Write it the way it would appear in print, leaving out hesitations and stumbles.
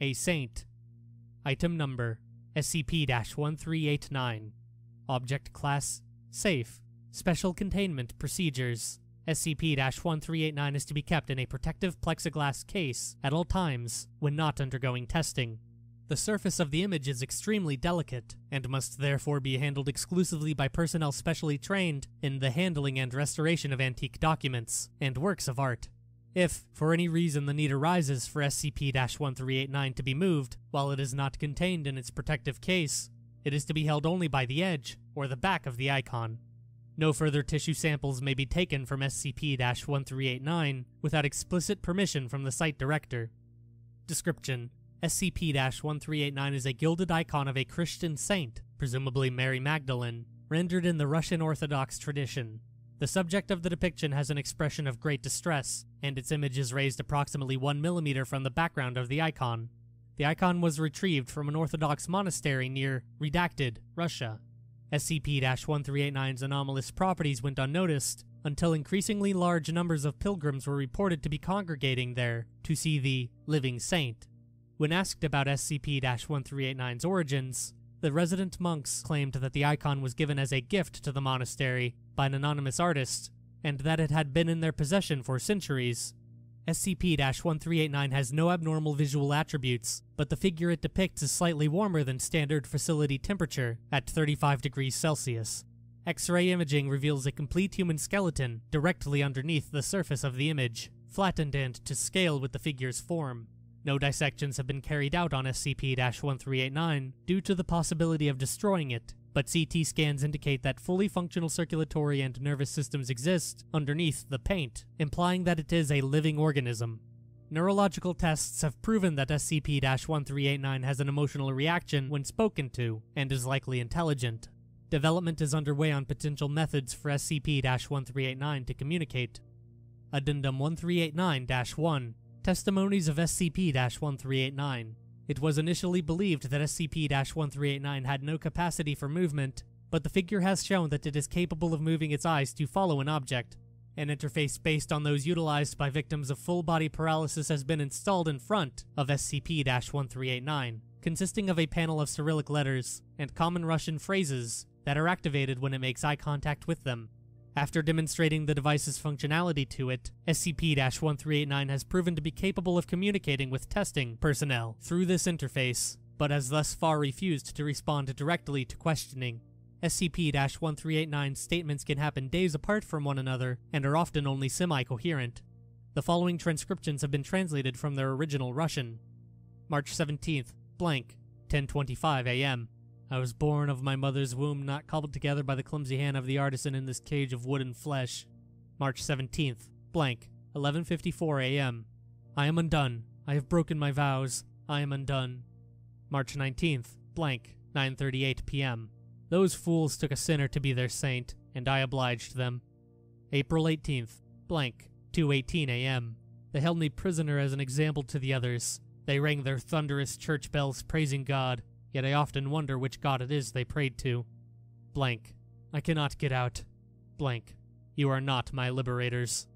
A Saint. Item number SCP-1389. Object class Safe. Special containment procedures. SCP-1389 is to be kept in a protective plexiglass case at all times when not undergoing testing. The surface of the image is extremely delicate, and must therefore be handled exclusively by personnel specially trained in the handling and restoration of antique documents and works of art. If, for any reason, the need arises for SCP-1389 to be moved while it is not contained in its protective case, it is to be held only by the edge or the back of the icon. No further tissue samples may be taken from SCP-1389 without explicit permission from the Site Director. Description: SCP-1389 is a gilded icon of a Christian saint, presumably Mary Magdalene, rendered in the Russian Orthodox tradition. The subject of the depiction has an expression of great distress, and its image is raised approximately 1 mm from the background of the icon. The icon was retrieved from an Orthodox monastery near Redacted, Russia. SCP-1389's anomalous properties went unnoticed until increasingly large numbers of pilgrims were reported to be congregating there to see the living saint. When asked about SCP-1389's origins, the resident monks claimed that the icon was given as a gift to the monastery by an anonymous artist, and that it had been in their possession for centuries. SCP-1389 has no abnormal visual attributes, but the figure it depicts is slightly warmer than standard facility temperature at 35 degrees Celsius. X-ray imaging reveals a complete human skeleton directly underneath the surface of the image, flattened and to scale with the figure's form. No dissections have been carried out on SCP-1389 due to the possibility of destroying it, but CT scans indicate that fully functional circulatory and nervous systems exist underneath the paint, implying that it is a living organism. Neurological tests have proven that SCP-1389 has an emotional reaction when spoken to, and is likely intelligent. Development is underway on potential methods for SCP-1389 to communicate. Addendum 1389-1. Testimonies of SCP-1389. It was initially believed that SCP-1389 had no capacity for movement, but the figure has shown that it is capable of moving its eyes to follow an object. An interface based on those utilized by victims of full-body paralysis has been installed in front of SCP-1389, consisting of a panel of Cyrillic letters and common Russian phrases that are activated when it makes eye contact with them. After demonstrating the device's functionality to it, SCP-1389 has proven to be capable of communicating with testing personnel through this interface, but has thus far refused to respond directly to questioning. SCP-1389's statements can happen days apart from one another, and are often only semi-coherent. The following transcriptions have been translated from their original Russian. March 17th, blank, 10:25 a.m. I was born of my mother's womb, not cobbled together by the clumsy hand of the artisan in this cage of wood and flesh. March 17th, blank, 11:54 a.m. I am undone. I have broken my vows. I am undone. March 19th, blank, 9:38 p.m. Those fools took a sinner to be their saint, and I obliged them. April 18th, blank, 2:18 a.m. They held me prisoner as an example to the others. They rang their thunderous church bells praising God, yet I often wonder which God it is they prayed to. Blank. I cannot get out. Blank. You are not my liberators.